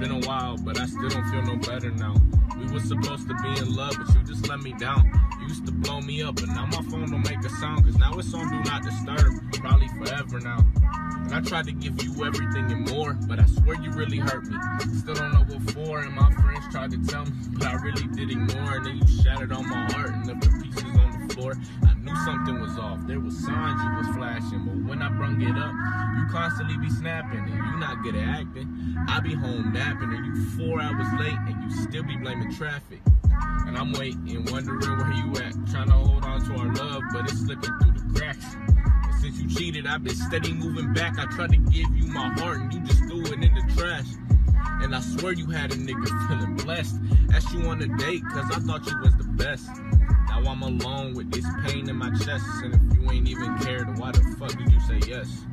been a while, but I still don't feel no better now. We was supposed to be in love, but you just let me down. You used to blow me up, but now my phone don't make a sound, cause now it's on Do Not Disturb, probably forever now. And I tried to give you everything and more, but I swear you really hurt me. Still don't know what for, and my friends tried to tell me, but I really did ignore. And then you shattered on my heart and left the pieces on the floor. I knew something was off, there was signs you was flashing, but when I brung it up, you constantly be snapping, and you not good at acting. I be home napping, and you 4 hours late, and you still be blaming traffic. And I'm waiting, wondering where you at, trying to hold on to our love, but it's slipping through the cracks. And since you cheated, I've been steady moving back. I tried to give you my heart, and you just threw it in the trash. And I swear you had a nigga feeling blessed. Asked you on a date, cause I thought you was the best. Now I'm alone with this pain in my chest, and if you ain't even cared, why the fuck did you say yes?